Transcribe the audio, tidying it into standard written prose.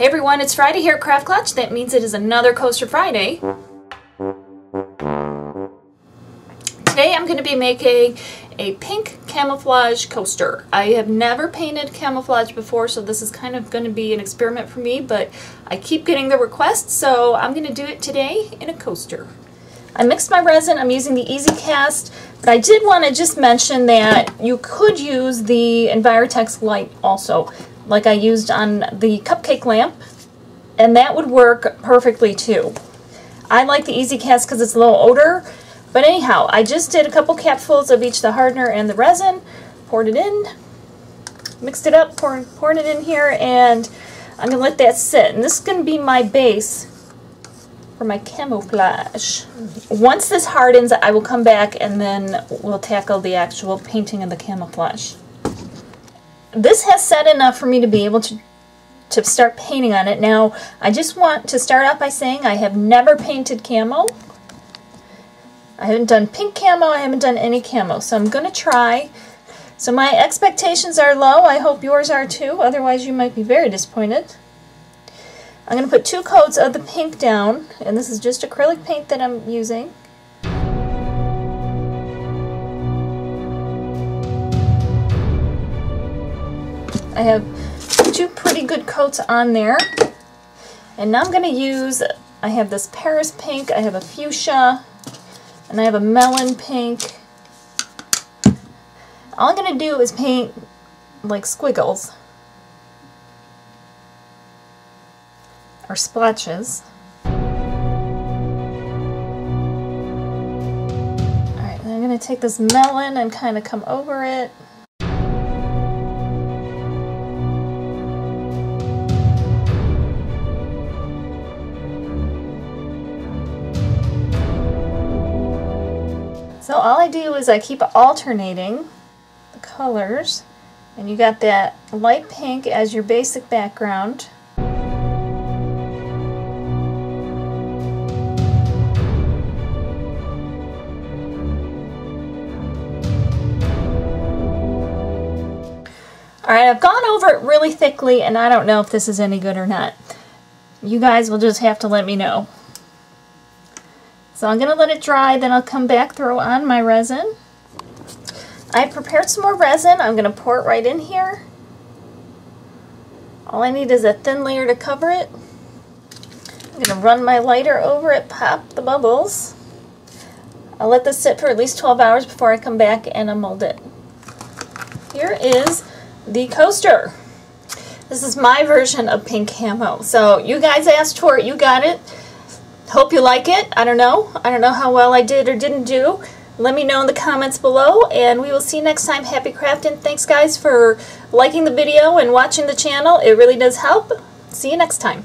Hey everyone, it's Friday here at Craft Clutch. That means it is another Coaster Friday. Today I'm going to be making a pink camouflage coaster. I have never painted camouflage before, so this is kind of going to be an experiment for me, but I keep getting the request, so I'm going to do it today in a coaster. I mixed my resin. I'm using the EasyCast, but I did want to just mention that you could use the Envirotex Light also, like I used on the cupcake lamp, and that would work perfectly too. I like the EasyCast because it's a little older, but anyhow, I just did a couple capfuls of each the hardener and the resin, poured it in, mixed it up, poured it in here, and I'm going to let that sit. And this is going to be my base for my camouflage. Once this hardens, I will come back and then we'll tackle the actual painting of the camouflage. This has set enough for me to be able to start painting on it. Now, I just want to start out by saying I have never painted camo. I haven't done pink camo, I haven't done any camo, so I'm going to try. So my expectations are low, I hope yours are too, otherwise you might be very disappointed. I'm going to put two coats of the pink down, and this is just acrylic paint that I'm using. I have two pretty good coats on there, and now I'm going to use, I have this Paris pink, I have a fuchsia, and I have a melon pink. All I'm going to do is paint like squiggles or splotches. Alright, I'm going to take this melon and kind of come over it. So all I do is I keep alternating the colors, and you got that light pink as your basic background. Alright, I've gone over it really thickly, and I don't know if this is any good or not. You guys will just have to let me know. So I'm going to let it dry, then I'll come back, throw on my resin. I prepared some more resin. I'm going to pour it right in here. All I need is a thin layer to cover it. I'm going to run my lighter over it, pop the bubbles. I'll let this sit for at least 12 hours before I come back and I'll mold it. Here is the coaster. This is my version of pink camo. So you guys asked for it, you got it. Hope you like it. I don't know. I don't know how well I did or didn't do. Let me know in the comments below, and we will see you next time. Happy crafting. Thanks guys for liking the video and watching the channel. It really does help. See you next time.